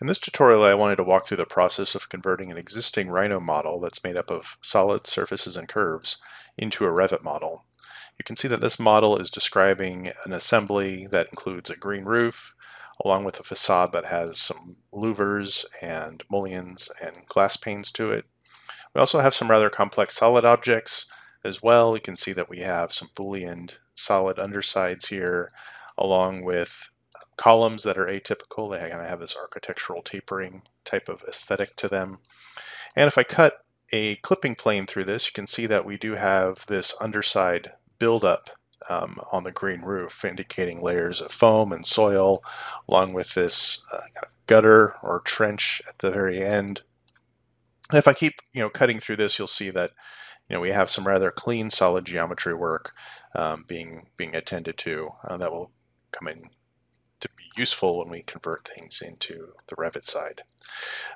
In this tutorial, I wanted to walk through the process of converting an existing Rhino model that's made up of solid surfaces and curves into a Revit model. You can see that this model is describing an assembly that includes a green roof, along with a facade that has some louvers and mullions and glass panes to it. We also have some rather complex solid objects as well. You can see that we have some Boolean solid undersides here, along with columns that are atypical. They kind of have this architectural tapering type of aesthetic to them. And if I cut a clipping plane through this, you can see that we do have this underside buildup on the green roof, indicating layers of foam and soil, along with this kind of gutter or trench at the very end. And if I keep cutting through this, you'll see that we have some rather clean solid geometry work being attended to that will come in to be useful when we convert things into the Revit side.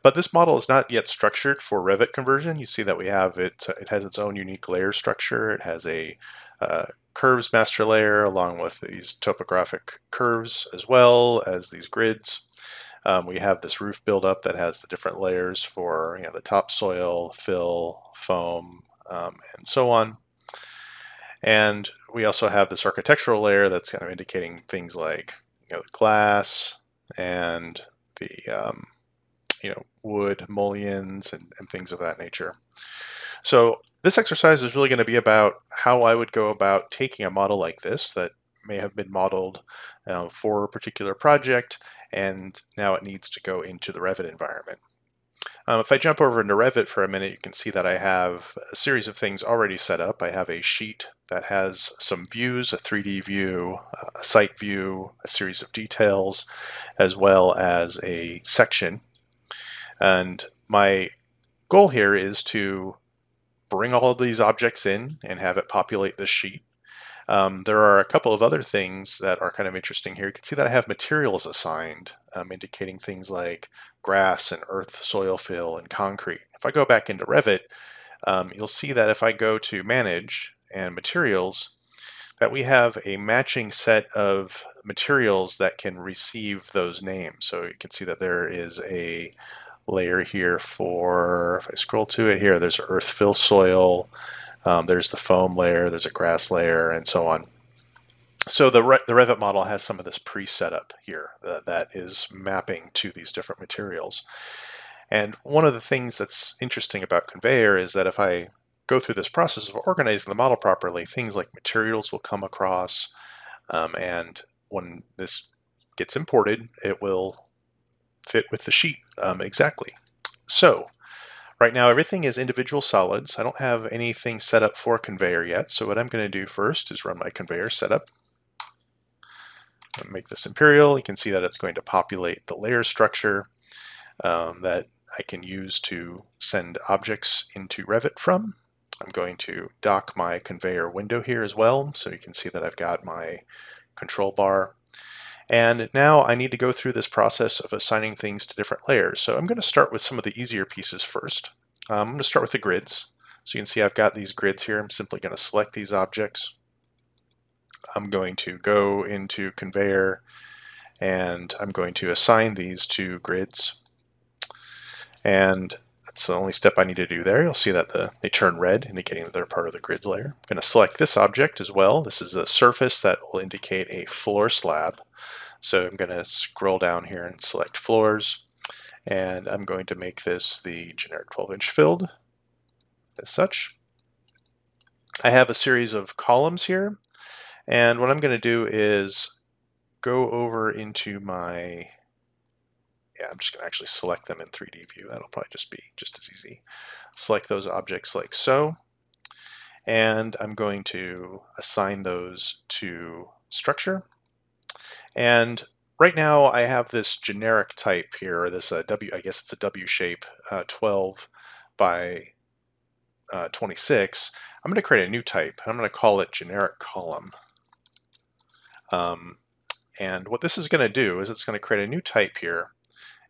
But this model is not yet structured for Revit conversion. You see that we have it has its own unique layer structure. It has a curves master layer along with these topographic curves as well as these grids. We have this roof buildup that has the different layers for the topsoil, fill, foam, and so on. And we also have this architectural layer that's kind of indicating things like the glass and the wood, mullions, and things of that nature. So this exercise is really going to be about how I would go about taking a model like this that may have been modeled for a particular project, and now it needs to go into the Revit environment. If I jump over into Revit for a minute, you can see that I have a series of things already set up. I have a sheet that has some views, a 3D view, a site view, a series of details, as well as a section. And my goal here is to bring all of these objects in and have it populate this sheet. There are a couple of other things that are kind of interesting here. You can see that I have materials assigned, indicating things like grass and earth, soil fill, and concrete. If I go back into Revit, you'll see that if I go to Manage and Materials, that we have a matching set of materials that can receive those names. So you can see that there is a layer here for, if I scroll to it here, there's earth, fill, soil, there's the foam layer, there's a grass layer, and so on. So the Revit model has some of this pre-setup here that is mapping to these different materials. And one of the things that's interesting about Conveyor is that if I go through this process of organizing the model properly, things like materials will come across, and when this gets imported, it will fit with the sheet exactly. So right now, everything is individual solids. I don't have anything set up for Conveyor yet. So what I'm going to do first is run my Conveyor setup. Make this imperial. You can see that it's going to populate the layer structure that I can use to send objects into Revit from. I'm going to dock my Conveyor window here as well. So you can see that I've got my control bar. And now I need to go through this process of assigning things to different layers. So I'm going to start with some of the easier pieces first. I'm going to start with the grids. So you can see I've got these grids here. I'm simply going to select these objects. I'm going to go into Conveyor and I'm going to assign these to grids. And that's the only step I need to do there. You'll see that they turn red, indicating that they're part of the grids layer. I'm going to select this object as well. This is a surface that will indicate a floor slab. So I'm going to scroll down here and select floors. And I'm going to make this the generic 12-inch filled as such. I have a series of columns here. And what I'm going to do is go over into my, I'm just going to actually select them in 3D view. That'll probably just be just as easy. Select those objects like so. And I'm going to assign those to structure. And right now I have this generic type here, or this W, I guess it's a W shape, 12 by 26. I'm going to create a new type. I'm going to call it generic column. And what this is going to do is it's going to create a new type here,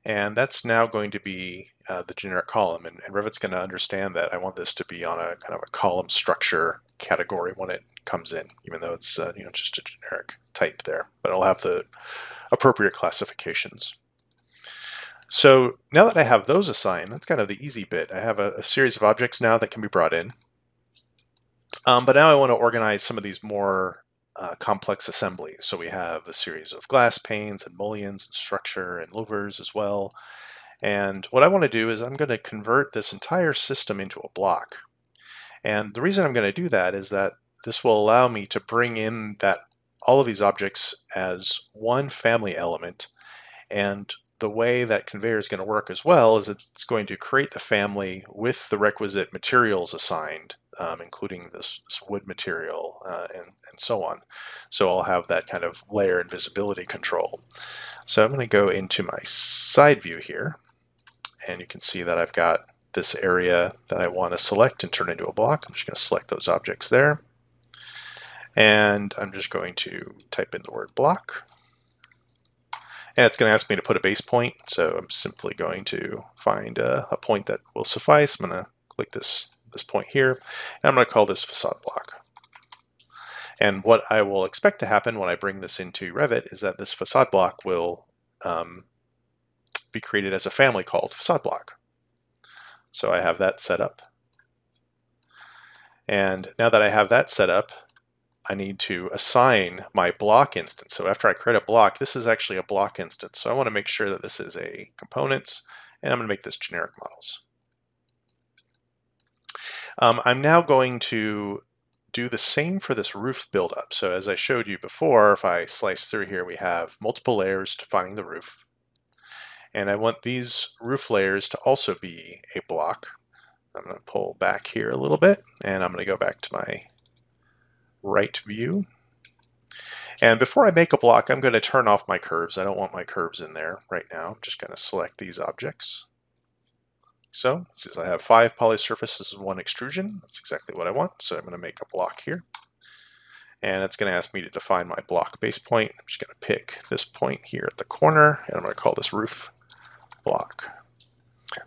and that's now going to be the generic column. And Revit's going to understand that I want this to be on a kind of a column structure category when it comes in, even though it's just a generic type there, but it'll have the appropriate classifications. So now that I have those assigned, that's kind of the easy bit. I have a series of objects now that can be brought in. But now I want to organize some of these more complex assemblies. So we have a series of glass panes and mullions and structure and louvers as well. And what I want to do is I'm going to convert this entire system into a block. And the reason I'm going to do that is that this will allow me to bring in that all of these objects as one family element. And the way that Conveyor is going to work as well is it's going to create the family with the requisite materials assigned, including this wood material and so on. So I'll have that kind of layer and visibility control. So I'm going to go into my side view here, and you can see that I've got this area that I want to select and turn into a block. I'm just going to select those objects there. And I'm just going to type in the word block. And it's going to ask me to put a base point, so I'm simply going to find a point that will suffice. I'm going to click this point here, and I'm going to call this facade block. And what I will expect to happen when I bring this into Revit is that this facade block will be created as a family called facade block. So I have that set up. And now that I have that set up, I need to assign my block instance. So after I create a block, this is actually a block instance. So I want to make sure that this is a components, and I'm going to make this generic models. I'm now going to do the same for this roof buildup. So as I showed you before, if I slice through here, we have multiple layers defining the roof. And I want these roof layers to also be a block. I'm going to pull back here a little bit, and I'm going to go back to my right view. And before I make a block, I'm going to turn off my curves. I don't want my curves in there right now. I'm just going to select these objects. So since I have 5 polysurfaces and 1 extrusion, that's exactly what I want. So I'm going to make a block here. And it's going to ask me to define my block base point. I'm just going to pick this point here at the corner, and I'm going to call this roof block.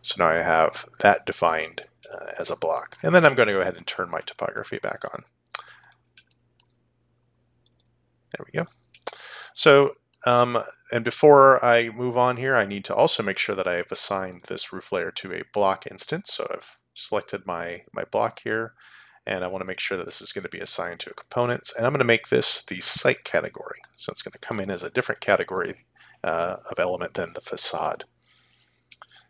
So now I have that defined as a block. And then I'm going to go ahead and turn my topography back on. There we go. So, and before I move on here, I need to also make sure that I have assigned this roof layer to a block instance. So I've selected my block here, and I want to make sure that this is going to be assigned to a components. And I'm going to make this the site category. So it's going to come in as a different category of element than the facade.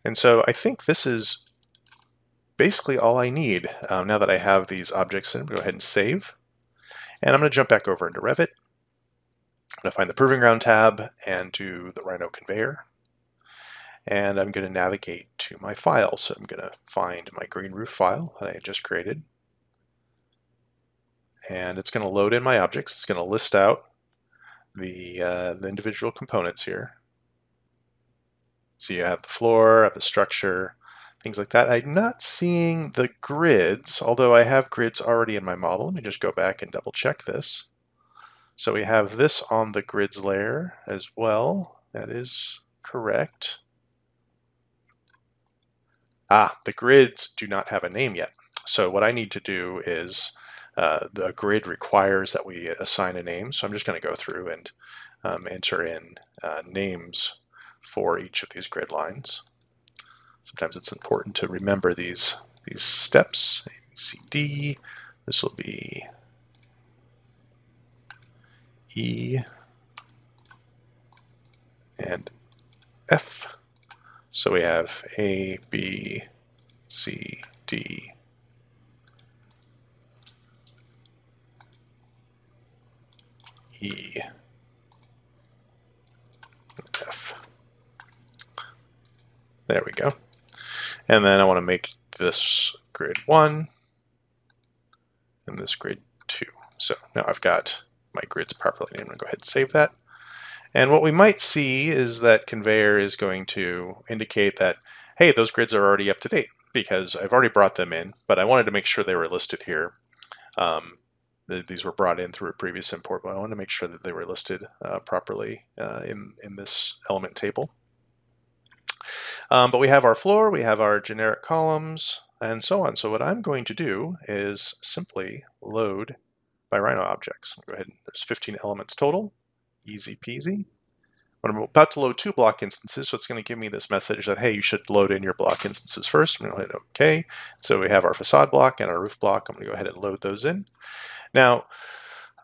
And so I think this is basically all I need now that I have these objects. I'm going to go ahead and save. And I'm going to jump back over into Revit. I'm going to find the Proving Ground tab and do the Rhino Conveyor. And I'm going to navigate to my file. So I'm going to find my green roof file that I just created. And it's going to load in my objects. It's going to list out the individual components here. So you have the floor, have the structure, things like that. I'm not seeing the grids, although I have grids already in my model. Let me just go back and double check this. So we have this on the grids layer as well. That is correct. Ah, the grids do not have a name yet. So what I need to do is the grid requires that we assign a name. So I'm just going to go through and enter in names for each of these grid lines. Sometimes it's important to remember these steps. A, C, D. This will be E and F. So we have A, B, C, D, E, F. There we go. And then I want to make this grid 1 and this grid 2. So now I've got my grids properly named. I'm going to go ahead and save that. And what we might see is that Conveyor is going to indicate that, hey, those grids are already up to date because I've already brought them in, but I wanted to make sure they were listed here. These were brought in through a previous import, but I wanted to make sure that they were listed properly in this element table. But we have our floor, we have our generic columns, and so on. So what I'm going to do is simply load my Rhino objects. Go ahead. There's 15 elements total. Easy peasy. But I'm about to load two block instances, so it's going to give me this message that, hey, you should load in your block instances first. I'm going to hit OK. So we have our facade block and our roof block. I'm going to go ahead and load those in. Now,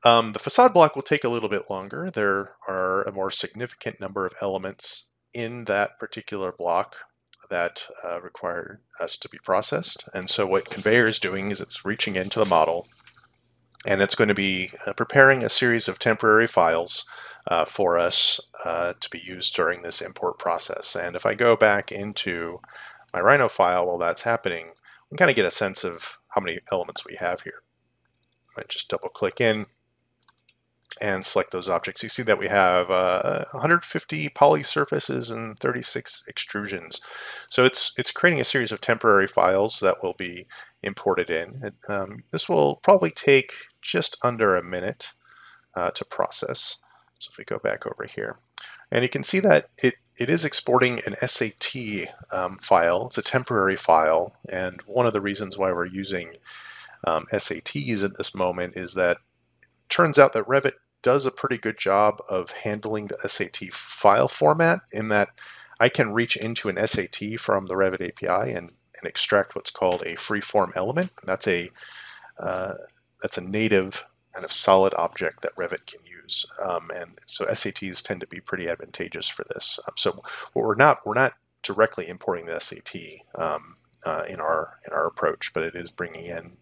the facade block will take a little bit longer. There are a more significant number of elements in that particular block that require us to be processed. And so what Conveyor is doing is it's reaching into the model, and it's going to be preparing a series of temporary files for us to be used during this import process. And if I go back into my Rhino file while that's happening, we can kind of get a sense of how many elements we have here. I just double click in and select those objects. You see that we have 150 poly surfaces and 36 extrusions. So it's creating a series of temporary files that will be imported in. And, this will probably take just under a minute to process. So if we go back over here, and you can see that it is exporting an SAT file. It's a temporary file, and one of the reasons why we're using SATs at this moment is that it turns out that Revit does a pretty good job of handling the SAT file format, in that I can reach into an SAT from the Revit API and extract what's called a freeform element. And that's a native kind of solid object that Revit can use, and so SATs tend to be pretty advantageous for this. So we're not directly importing the SAT in our approach, but it is bringing in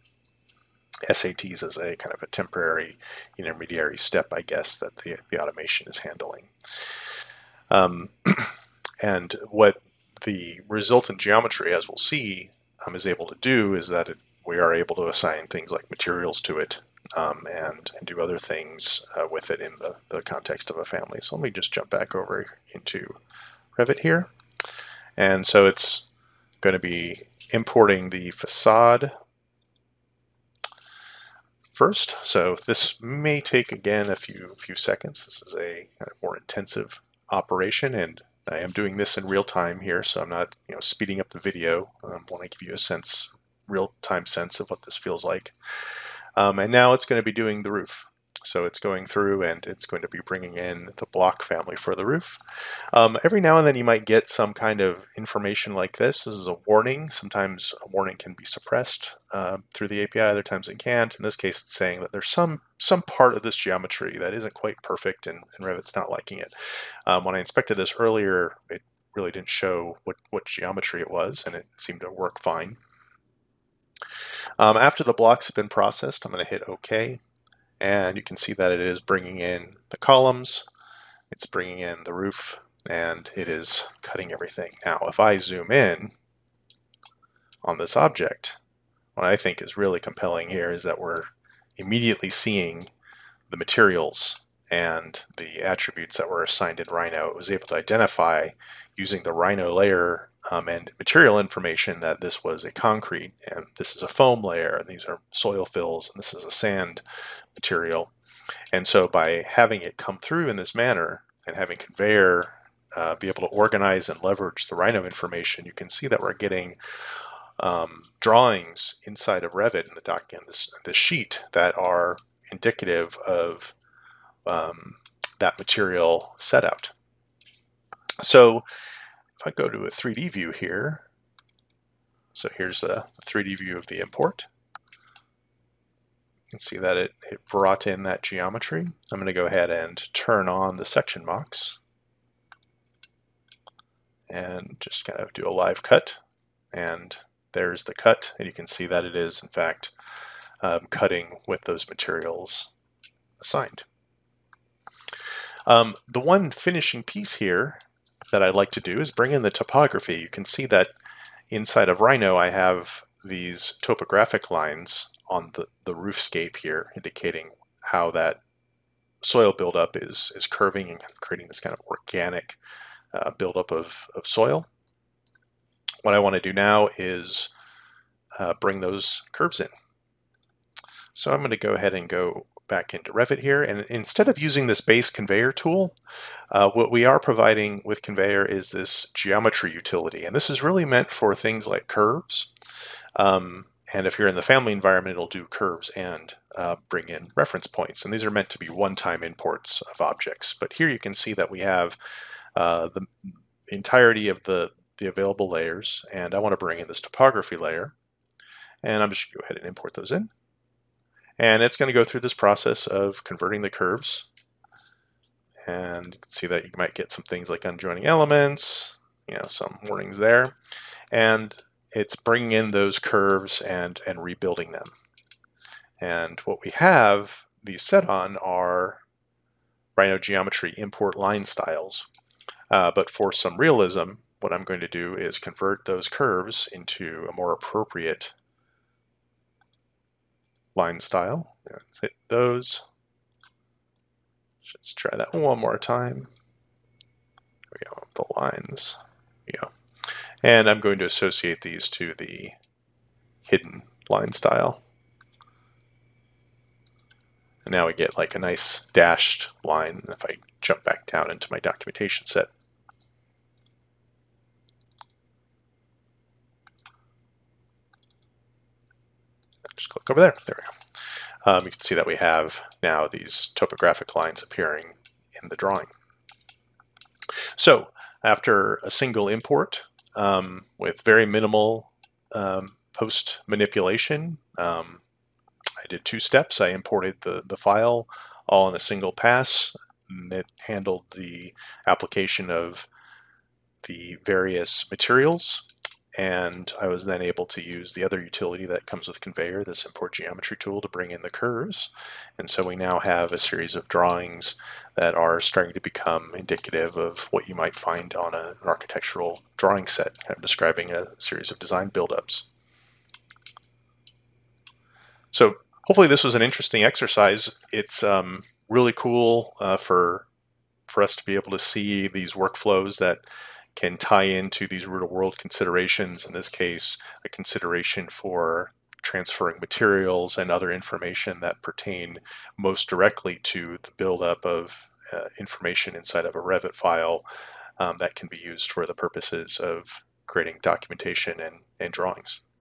SATs as a kind of a temporary intermediary step, I guess, that the automation is handling. And what the resultant geometry, as we'll see, is able to do is that we are able to assign things like materials to it and do other things with it in the context of a family. So let me just jump back over into Revit here. And so it's going to be importing the facade first. So this may take, again, a few seconds. This is a kind of more intensive operation, and I am doing this in real time here, so I'm not speeding up the video. I want to give you a real-time sense of what this feels like. And now it's going to be doing the roof. So it's going through and it's going to be bringing in the block family for the roof. Every now and then you might get some kind of information like this. This is a warning. Sometimes a warning can be suppressed through the API, other times it can't. In this case, it's saying that there's some part of this geometry that isn't quite perfect and Revit's not liking it. When I inspected this earlier, it really didn't show what geometry it was, and it seemed to work fine. After the blocks have been processed, I'm going to hit OK. And you can see that it is bringing in the columns, it's bringing in the roof, and it is cutting everything. Now, if I zoom in on this object, what I think is really compelling here is that we're immediately seeing the materials and the attributes that were assigned in Rhino. It was able to identify using the Rhino layer and material information that this was a concrete, and this is a foam layer, and these are soil fills, and this is a sand material. And so by having it come through in this manner and having Conveyor be able to organize and leverage the Rhino information, you can see that we're getting drawings inside of Revit in the document, this sheet, that are indicative of that material set out. So if I go to a 3D view here, so here's a 3D view of the import. You can see that it brought in that geometry. I'm going to go ahead and turn on the section mocks and just kind of do a live cut. And there's the cut, and you can see that it is, in fact, cutting with those materials assigned. The one finishing piece here that I'd like to do is bring in the topography. You can see that inside of Rhino I have these topographic lines on the roofscape here, indicating how that soil buildup is curving and creating this kind of organic buildup of soil. What I want to do now is bring those curves in. So I'm going to go ahead and go back into Revit here, and instead of using this base Conveyor tool, what we are providing with Conveyor is this geometry utility, and this is really meant for things like curves And if you're in the family environment, it'll do curves and bring in reference points. And these are meant to be one-time imports of objects. But here you can see that we have the entirety of the available layers. And I want to bring in this topography layer. And I'm just going to go ahead and import those in. And it's going to go through this process of converting the curves. And you can see that you might get some things like unjoining elements, you know, some warnings there. And it's bringing in those curves and rebuilding them. And what we have these set on are Rhino Geometry import line styles. But for some realism, what I'm going to do is convert those curves into a more appropriate line style. Let's hit those. Let's try that one more time. There we go, the lines. There we go. And I'm going to associate these to the hidden line style. And now we get like a nice dashed line if I jump back down into my documentation set. Just click over there. There we go. You can see that we have now these topographic lines appearing in the drawing. So after a single import with very minimal post manipulation, I did two steps. I imported the file all in a single pass. And it handled the application of the various materials. And I was then able to use the other utility that comes with Conveyor, this import geometry tool, to bring in the curves. And so we now have a series of drawings that are starting to become indicative of what you might find on an architectural drawing set, kind of describing a series of design buildups. So hopefully this was an interesting exercise. It's really cool for us to be able to see these workflows that can tie into these real-world considerations, in this case, a consideration for transferring materials and other information that pertain most directly to the buildup of information inside of a Revit file that can be used for the purposes of creating documentation and drawings.